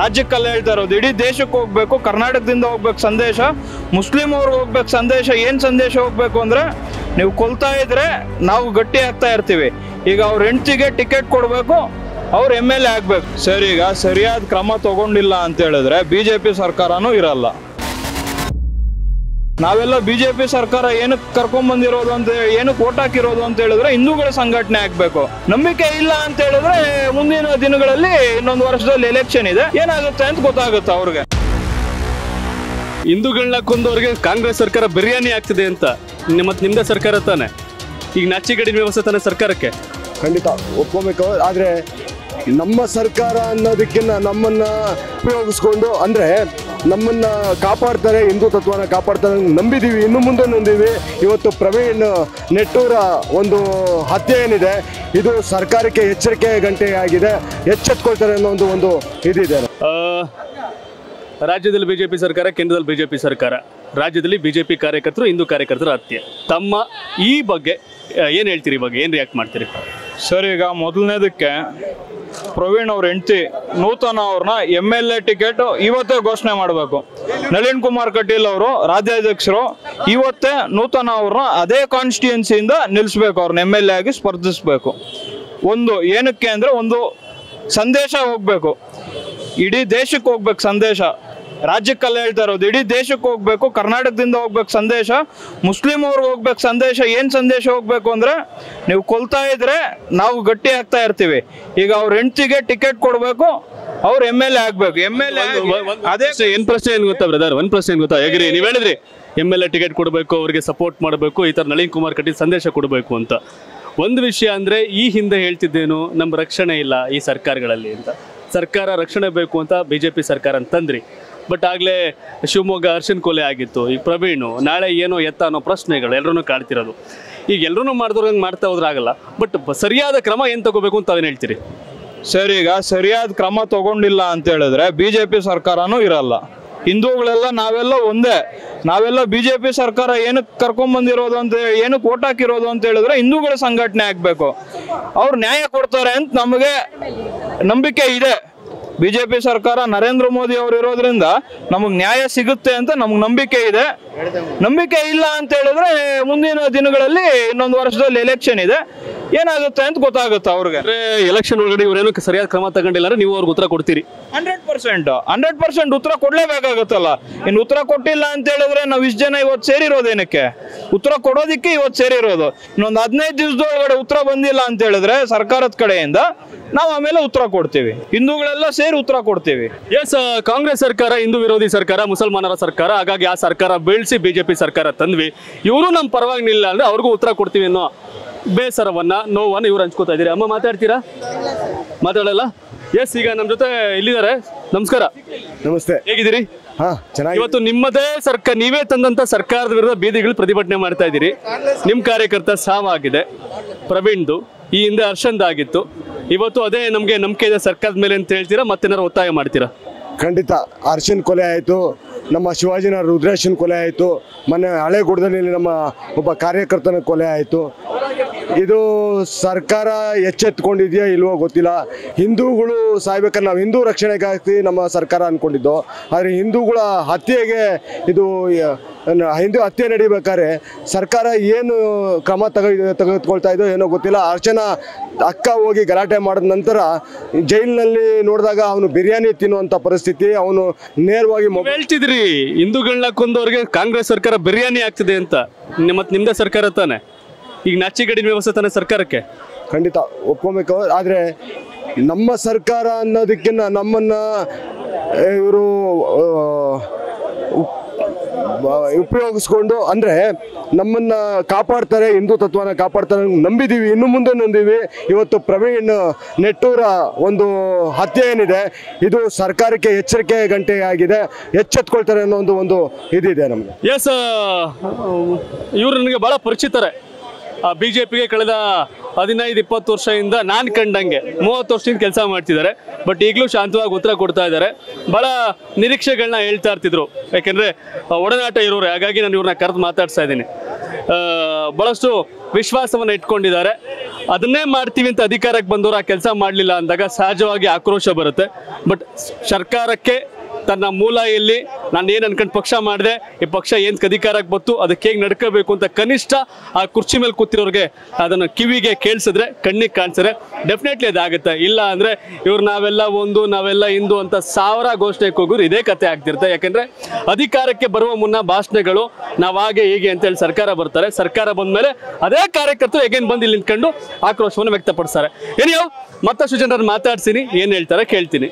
ರಾಜ್ಯಕ್ಕಲ್ಲ ಹೇಳ್ತಾ ಇರೋದು, ಇಡೀ ದೇಶಕ್ಕೆ ಹೋಗ್ಬೇಕು, ಕರ್ನಾಟಕದಿಂದ ಹೋಗ್ಬೇಕು ಸಂದೇಶ, ಮುಸ್ಲಿಂ ಅವ್ರಿಗೆ ಹೋಗ್ಬೇಕು ಸಂದೇಶ. ಏನು ಸಂದೇಶ ಹೋಗ್ಬೇಕು ಅಂದರೆ, ನೀವು ಕೊಲ್ತಾ ಇದ್ರೆ ನಾವು ಗಟ್ಟಿ ಆಗ್ತಾ ಇರ್ತೀವಿ, ಈಗ ಅವ್ರ ಹೆಂಡತಿಗೆ ಟಿಕೆಟ್ ಕೊಡಬೇಕು, ಅವ್ರು MLA ಆಗ್ಬೇಕು. ಸರಿ, ಈಗ ಸರಿಯಾದ ಕ್ರಮ ತಗೊಂಡಿಲ್ಲ ಅಂತ ಹೇಳಿದ್ರೆ BJP ಸರ್ಕಾರನೂ ಇರಲ್ಲ. ನಾವೆಲ್ಲ BJP ಸರ್ಕಾರ ಏನಕ್ಕೆ ಕರ್ಕೊಂಡ್ಬಂದಿರೋದು ಅಂತ, ಏನಕ್ಕೆ ಓಟ್ ಹಾಕಿರೋದು ಅಂತ ಹೇಳಿದ್ರೆ ಹಿಂದೂಗಳ ಸಂಘಟನೆ ಆಗ್ಬೇಕು. ನಂಬಿಕೆ ಇಲ್ಲ ಅಂತ ಹೇಳಿದ್ರೆ ಮುಂದಿನ ದಿನಗಳಲ್ಲಿ ಇನ್ನೊಂದು ವರ್ಷದಲ್ಲಿ ಎಲೆಕ್ಷನ್ ಇದೆ, ಏನಾಗುತ್ತೆ ಅಂತ ಗೊತ್ತಾಗುತ್ತೆ ಅವ್ರಿಗೆ. ಹಿಂದೂಗಳನ್ನ ಕೊಂದವ್ರಿಗೆ ಕಾಂಗ್ರೆಸ್ ಸರ್ಕಾರ ಬಿರಿಯಾನಿ ಆಗ್ತಿದೆ ಅಂತ, ಮತ್ತೆ ನಿಮ್ಮದೇ ಸರ್ಕಾರ ತಾನೆ, ಈಗ ನಾಚಿಗಡಿನ ವ್ಯವಸ್ಥೆ ತಾನೆ ಸರ್ಕಾರಕ್ಕೆ. ಖಂಡಿತ ಒಪ್ಕೊಬೇಕು, ಆದರೆ ನಮ್ಮ ಸರ್ಕಾರ ಅನ್ನೋದಕ್ಕಿಂತ ನಮ್ಮನ್ನು ಉಪಯೋಗಿಸ್ಕೊಂಡು, ಅಂದರೆ ನಮ್ಮನ್ನು ಕಾಪಾಡ್ತಾರೆ, ಹಿಂದುತ್ವನ ಕಾಪಾಡ್ತಾರೆ ನಂಬಿದ್ದೀವಿ, ಇನ್ನು ಮುಂದೆ ನಂಬಿದ್ದೀವಿ. ಇವತ್ತು ಪ್ರವೀಣ್ ನೆಟ್ಟೂರ ಒಂದು ಹತ್ಯೆ ಏನಿದೆ, ಇದು ಸರ್ಕಾರಕ್ಕೆ ಎಚ್ಚರಿಕೆ ಗಂಟೆ ಆಗಿದೆ, ಎಚ್ಚೆತ್ಕೊಳ್ತಾರೆ ಅನ್ನೋ ಒಂದು ಇದಿದೆ. ರಾಜ್ಯದಲ್ಲಿ BJP ಸರ್ಕಾರ, ಕೇಂದ್ರದಲ್ಲಿ BJP ಸರ್ಕಾರ. ರಾಜ್ಯದಲ್ಲಿ BJP ಕಾರ್ಯಕರ್ತರು, ಹಿಂದೂ ಕಾರ್ಯಕರ್ತರ ಹತ್ಯೆ. ತಮ್ಮ ಈ ಬಗ್ಗೆ ಏನು ಹೇಳ್ತೀರಿ, ಈ ಬಗ್ಗೆ ಏನು ರಿಯಾಕ್ಟ್ ಮಾಡ್ತೀರಿ? ಸರ್, ಈಗ ಮೊದಲನೇದಕ್ಕೆ ಪ್ರವೀಣ್ ಅವ್ರ ಹೆಂಡತಿ ನೂತನ ಅವ್ರನ್ನ MLA ಟಿಕೆಟ್ ಇವತ್ತೇ ಘೋಷಣೆ ಮಾಡಬೇಕು. ನಳಿನ್ ಕುಮಾರ್ ಕಟೀಲ್ ಅವರು ರಾಜ್ಯಾಧ್ಯಕ್ಷರು, ಇವತ್ತೇ ನೂತನ ಅವ್ರನ್ನ ಅದೇ ಕಾನ್ಸ್ಟಿಟ್ಯೂನ್ಸಿಯಿಂದ ನಿಲ್ಲಿಸ್ಬೇಕು, ಅವ್ರನ್ನ MLA ಆಗಿ ಸ್ಪರ್ಧಿಸ್ಬೇಕು. ಒಂದು ಏನಕ್ಕೆ ಅಂದರೆ, ಒಂದು ಸಂದೇಶ ಹೋಗ್ಬೇಕು, ಇಡೀ ದೇಶಕ್ಕೆ ಹೋಗ್ಬೇಕು ಸಂದೇಶ. ರಾಜ್ಯಕ್ಕಲ್ಲ ಹೇಳ್ತಾ ಇರೋದು, ಇಡೀ ದೇಶಕ್ಕೆ ಹೋಗ್ಬೇಕು, ಕರ್ನಾಟಕದಿಂದ ಹೋಗ್ಬೇಕು ಸಂದೇಶ, ಮುಸ್ಲಿಂ ಅವ್ರಿಗೆ ಹೋಗ್ಬೇಕು ಸಂದೇಶ. ಏನು ಸಂದೇಶ ಹೋಗ್ಬೇಕು ಅಂದರೆ, ನೀವು ಕೊಲ್ತಾ ಇದ್ರೆ ನಾವು ಗಟ್ಟಿ ಆಗ್ತಾ ಇರ್ತೀವಿ, ಈಗ ಅವ್ರ ಹೆಂಡತಿಗೆ ಟಿಕೆಟ್ ಕೊಡಬೇಕು, ಅವ್ರು MLA ಆಗ್ಬೇಕು. MLA ಅದೇ ಏನು ಪ್ರಶ್ನೆ, ಏನು ಗೊತ್ತಾ ಬ್ರದರ್, ಒಂದು ಪ್ರಶ್ನೆ ಏನು ಗೊತ್ತಾ, ಹೇಗ್ರಿ ನೀವು ಹೇಳಿದ್ರಿ MLA ಟಿಕೆಟ್ ಕೊಡಬೇಕು, ಅವ್ರಿಗೆ ಸಪೋರ್ಟ್ ಮಾಡಬೇಕು, ಈ ಥರ ನಳಿನ್ ಕುಮಾರ್ ಕಟೀಲ್ ಸಂದೇಶ ಕೊಡಬೇಕು ಅಂತ. ಒಂದು ವಿಷಯ ಅಂದರೆ, ಈ ಹಿಂದೆ ಹೇಳ್ತಿದ್ದೇನು, ನಮ್ಮ ರಕ್ಷಣೆ ಇಲ್ಲ ಈ ಸರ್ಕಾರಗಳಲ್ಲಿ ಅಂತ, ಸರ್ಕಾರ ರಕ್ಷಣೆ ಬೇಕು ಅಂತ BJP ಸರ್ಕಾರ ಅಂತಂದ್ರಿ. ಬಟ್ ಆಗಲೇ ಶಿವಮೊಗ್ಗ ಅರ್ಶನ್ ಕೊಲೆ ಆಗಿತ್ತು, ಈಗ ಪ್ರವೀಣು, ನಾಳೆ ಏನೋ ಎತ್ತ ಅನ್ನೋ ಪ್ರಶ್ನೆಗಳು ಎಲ್ಲರೂ ಕಾಡ್ತಿರೋದು. ಈಗ ಎಲ್ಲರೂ ಮಾಡಿದ್ರು ಹಂಗೆ ಮಾಡ್ತಾ ಹೋದ್ರಾಗಲ್ಲ, ಬಟ್ ಸರಿಯಾದ ಕ್ರಮ ಏನು ತಗೋಬೇಕು ಅಂತ ತಾವೇನು ಹೇಳ್ತೀರಿ? ಸರಿ, ಈಗ ಸರಿಯಾದ ಕ್ರಮ ತಗೊಂಡಿಲ್ಲ ಅಂತ ಹೇಳಿದ್ರೆ BJP ಸರ್ಕಾರನೂ ಇರಲ್ಲ. ಹಿಂದೂಗಳೆಲ್ಲ ನಾವೆಲ್ಲ ಒಂದೇ, ನಾವೆಲ್ಲ BJP ಸರ್ಕಾರ ಏನಕ್ಕೆ ಕರ್ಕೊಂಡ್ಬಂದಿರೋದು ಅಂತ, ಏನಕ್ಕೆ ಓಟ್ ಹಾಕಿರೋದು ಅಂತ ಹೇಳಿದ್ರೆ ಹಿಂದೂಗಳ ಸಂಘಟನೆ ಆಗಬೇಕು, ಅವ್ರು ನ್ಯಾಯ ಕೊಡ್ತಾರೆ ಅಂತ ನಮಗೆ ನಂಬಿಕೆ ಇದೆ. BJP ಸರ್ಕಾರ ನರೇಂದ್ರ ಮೋದಿ ಅವರು ಇರೋದ್ರಿಂದ ನಮಗೆ ನ್ಯಾಯ ಸಿಗುತ್ತೆ ಅಂತ ನಮ್ಗೆ ನಂಬಿಕೆ ಇದೆ. ನಂಬಿಕೆ ಇಲ್ಲ ಅಂತ ಹೇಳಿದ್ರೆ ಮುಂದಿನ ದಿನಗಳಲ್ಲಿ ಇನ್ನೊಂದು ವರ್ಷದಲ್ಲಿ ಎಲೆಕ್ಷನ್ ಇದೆ, ಏನಾಗುತ್ತೆ ಅಂತ ಗೊತ್ತಾಗುತ್ತೆ ಅವ್ರಿಗೆ. ಎಲೆಕ್ಷನ್ ಒಳಗಡೆ ಇವರೇನು ಸರಿಯಾದ ಕ್ರಮ ತಗೊಂಡಿಲ್ಲ ಅಂದ್ರೆ ನೀವು ಅವ್ರಿಗೆ ಉತ್ತರ ಕೊಡ್ತೀರಿ? 100% ಉತ್ತರ ಕೊಡ್ಲೇಬೇಕಾಗತ್ತಲ್ಲ. ಇನ್ನು ಉತ್ತರ ಕೊಟ್ಟಿಲ್ಲ ಅಂತ ಹೇಳಿದ್ರೆ ನಾವು ಇಷ್ಟು ಜನ ಇವತ್ತು ಸೇರಿರೋದೇನಕ್ಕೆ? ಉತ್ತರ ಕೊಡೋದಿಕ್ಕೆ ಇವತ್ತು ಸೇರಿರೋದು. ಇನ್ನೊಂದು 15 ದಿವಸದೊಳಗಡೆ ಉತ್ತರ ಬಂದಿಲ್ಲ ಅಂತ ಹೇಳಿದ್ರೆ ಸರ್ಕಾರದ ಕಡೆಯಿಂದ ನಾವು ಆಮೇಲೆ ಉತ್ತರ ಕೊಡ್ತೀವಿ, ಹಿಂದೂಗಳೆಲ್ಲ ಸೇರಿ ಉತ್ತರ ಕೊಡ್ತೀವಿ. ಎಸ್, ಕಾಂಗ್ರೆಸ್ ಸರ್ಕಾರ ಹಿಂದೂ ವಿರೋಧಿ ಸರ್ಕಾರ, ಮುಸಲ್ಮಾನರ ಸರ್ಕಾರ. ಹಾಗಾಗಿ ಆ ಸರ್ಕಾರ ಬೀಳಿಸಿ BJP ಸರ್ಕಾರ ತಂದ್ವಿ, ಇವರು ನಮ್ಮ ಪರವಾಗಿ ನಿಲ್ಲ ಅಂದ್ರೆ ಅವ್ರಿಗೂ ಉತ್ತರ ಕೊಡ್ತೀವಿ ಅನ್ನೋ ಬೇಸರವನ್ನ, ನೋವನ್ನು ಇವ್ರು ಹಂಚ್ಕೋತಾ ಇದ್ದೀರಿ. ಅಮ್ಮ ಮಾತಾಡ್ತೀರಾ? ಮಾತಾಡಲ್ಲ. ಎಸ್, ಈಗ ನಮ್ಮ ಜೊತೆ ಇಲ್ಲಿದ್ದಾರೆ. ನಮಸ್ಕಾರ. ನಮಸ್ತೆ, ಹೇಗಿದ್ದೀರಿ? ಇವತ್ತು ನಿಮ್ಮದೇ ಸರ್ಕಾರ, ನೀವೇ ತಂದಂತ ಸರ್ಕಾರದ ವಿರುದ್ಧ ಬೀದಿಗಳು ಪ್ರತಿಭಟನೆ ಮಾಡ್ತಾ ಇದ್ದೀರಿ. ನಿಮ್ಮ ಕಾರ್ಯಕರ್ತ ಸಾವಾಗಿದೆ, ಪ್ರವೀಣ್ದು, ಈ ಹಿಂದೆ ಹರ್ಷಂದ್ ಆಗಿತ್ತು. ಇವತ್ತು ಅದೇ ನಮಗೆ ನಂಬಿಕೆ ಇದೆ ಸರ್ಕಾರದ ಮೇಲೆ ಅಂತ ಹೇಳ್ತೀರಾ, ಮತ್ತೇನಾರು ಒತ್ತಾಯ ಮಾಡ್ತೀರಾ? ಖಂಡಿತ. ಹರ್ಷನ್ ಕೊಲೆ ಆಯಿತು, ನಮ್ಮ ಶಿವಾಜಿನ ರುದ್ರೇಶನ್ ಕೊಲೆ ಆಯಿತು, ಮೊನ್ನೆ ಹಳೆಗುಡ್ದಲ್ಲಿ ನಮ್ಮ ಒಬ್ಬ ಕಾರ್ಯಕರ್ತನ ಕೊಲೆ ಆಯಿತು. ಇದು ಸರ್ಕಾರ ಎಚ್ಚೆತ್ಕೊಂಡಿದೆಯಾ ಇಲ್ವೋ ಗೊತ್ತಿಲ್ಲ. ಹಿಂದೂಗಳು ಸಾಯ್ಬೇಕಾದ್ರೆ ನಾವು ಹಿಂದೂ ರಕ್ಷಣೆಗಾಗಿ ನಮ್ಮ ಸರ್ಕಾರ ಅಂದ್ಕೊಂಡಿದ್ದು, ಆದರೆ ಹಿಂದೂಗಳ ಹತ್ಯೆಗೆ, ಇದು ಹಿಂದೂ ಹತ್ಯೆ ನಡಿಬೇಕಾದ್ರೆ ಸರ್ಕಾರ ಏನು ಕ್ರಮ ತೆಗೆದುಕೊಳ್ತಾ ಇದೋ ಏನೋ ಗೊತ್ತಿಲ್ಲ. ಅರ್ಚನಾ ಅಕ್ಕ ಹೋಗಿ ಗಲಾಟೆ ಮಾಡಿದ ನಂತರ ಜೈಲಿನಲ್ಲಿ ನೋಡಿದಾಗ ಅವನು ಬಿರಿಯಾನಿ ತಿನ್ನುವಂಥ ಪರಿಸ್ಥಿತಿ, ಅವನು ನೇರವಾಗಿ ಹೇಳ್ತಿದ್ರಿ ಹಿಂದೂಗಳನ್ನ ಕೊಂದವ್ರಿಗೆ ಕಾಂಗ್ರೆಸ್ ಸರ್ಕಾರ ಬಿರಿಯಾನಿ ಆಗ್ತಿದೆ ಅಂತ, ಮತ್ತೆ ನಿಮ್ಮದೇ ಸರ್ಕಾರ ತಾನೆ, ಈಗ ನಾಚಿಗಡಿನ ವ್ಯವಸ್ಥೆ ತಾನೆ ಸರ್ಕಾರಕ್ಕೆ. ಖಂಡಿತ ಒಪ್ಕೊಬೇಕು, ಆದರೆ ನಮ್ಮ ಸರ್ಕಾರ ಅನ್ನೋದಕ್ಕಿಂತ ನಮ್ಮನ್ನು ಇವರು ಉಪಯೋಗಿಸ್ಕೊಂಡು, ಅಂದರೆ ನಮ್ಮನ್ನು ಕಾಪಾಡ್ತಾರೆ, ಹಿಂದುತ್ವನ ಕಾಪಾಡ್ತಾರೆ ನಂಬಿದ್ದೀವಿ, ಇನ್ನು ಮುಂದೆ ನಂಬಿದ್ದೀವಿ. ಇವತ್ತು ಪ್ರವೀಣ್ ನೆಟ್ಟೂರ ಒಂದು ಹತ್ಯೆ ಏನಿದೆ, ಇದು ಸರ್ಕಾರಕ್ಕೆ ಎಚ್ಚರಿಕೆ ಗಂಟೆ ಆಗಿದೆ, ಎಚ್ಚೆತ್ಕೊಳ್ತಾರೆ ಅನ್ನೋ ಒಂದು ಇದಿದೆ ನಮಗೆ. ಎಸ್, ಇವರು ನನಗೆ ಭಾಳ ಪರಿಚಿತರೇ. BJPಗೆ ಕಳೆದ 15-20 ವರ್ಷದಿಂದ ನಾನು ಕಂಡಂಗೆ 30 ವರ್ಷದಿಂದ ಕೆಲಸ ಮಾಡ್ತಿದ್ದಾರೆ. ಬಟ್ ಈಗಲೂ ಶಾಂತವಾಗಿ ಉತ್ತರ ಕೊಡ್ತಾ ಇದ್ದಾರೆ. ಭಾಳ ನಿರೀಕ್ಷೆಗಳನ್ನ ಹೇಳ್ತಾ ಇರ್ತಿದ್ರು, ಯಾಕೆಂದರೆ ಒಡನಾಟ ಇರೋರು. ಹಾಗಾಗಿ ನಾನು ಇವ್ರನ್ನ ಕರೆದು ಮಾತಾಡ್ತಾ ಇದ್ದೀನಿ. ಬಹಳಷ್ಟು ವಿಶ್ವಾಸವನ್ನ ಇಟ್ಕೊಂಡಿದ್ದಾರೆ ಅದನ್ನೇ ಮಾಡ್ತೀವಿ ಅಂತ ಅಧಿಕಾರಕ್ಕೆ ಬಂದವರು ಆ ಕೆಲಸ ಮಾಡಲಿಲ್ಲ ಅಂದಾಗ ಸಹಜವಾಗಿ ಆಕ್ರೋಶ ಬರುತ್ತೆ ಬಟ್ ಸರ್ಕಾರಕ್ಕೆ ತನ್ನ ಮೂಲೆಯಲ್ಲಿ ನಾನು ಏನು ಅನ್ಕೊಂಡು ಪಕ್ಷ ಮಾಡಿದೆ ಈ ಪಕ್ಷ ಏನು ಅಧಿಕಾರಕ್ಕೆ ಬಂತು ಅದಕ್ಕೆ ಹೇಗೆ ನಡ್ಕಬೇಕು ಅಂತ ಕನಿಷ್ಠ ಆ ಕುರ್ಚಿ ಮೇಲೆ ಕೂತಿರೋರಿಗೆ ಅದನ್ನ ಕಿವಿಗೆ ಕೇಳಿಸಿದ್ರೆ ಕಣ್ಣಿಗೆ ಕಾಣಿಸಿದ್ರೆ ಡೆಫಿನೆಟ್ಲಿ ಅದಾಗುತ್ತೆ ಇಲ್ಲ ಅಂದ್ರೆ ಇವರು ನಾವೆಲ್ಲ ಹಿಂದೂ ಅಂತ ಸಾವಿರ ಘೋಷಣೆಗೆ ಹೋಗೋರು ಇದೇ ಕತೆ ಆಗ್ತಿರುತ್ತೆ ಯಾಕಂದ್ರೆ ಅಧಿಕಾರಕ್ಕೆ ಬರುವ ಮುನ್ನ ಭಾಷಣಗಳು ನಾವಾಗೆ ಹೀಗೆ ಅಂತ ಹೇಳಿ ಸರ್ಕಾರ ಬರ್ತಾರೆ ಸರ್ಕಾರ ಬಂದ ಮೇಲೆ ಅದೇ ಕಾರ್ಯಕರ್ತರು ಏಗೇನ್ ಬಂದು ಇಲ್ಲಿ ನಿಂತ್ಕೊಂಡು ಆಕ್ರೋಶವನ್ನು ವ್ಯಕ್ತಪಡಿಸ್ತಾರೆ ಏನಿಯೋ ಮತ್ತಷ್ಟು ಜನರನ್ನು ಮಾತಾಡ್ತೀನಿ ಏನು ಹೇಳ್ತಾರೆ ಕೇಳ್ತೀನಿ।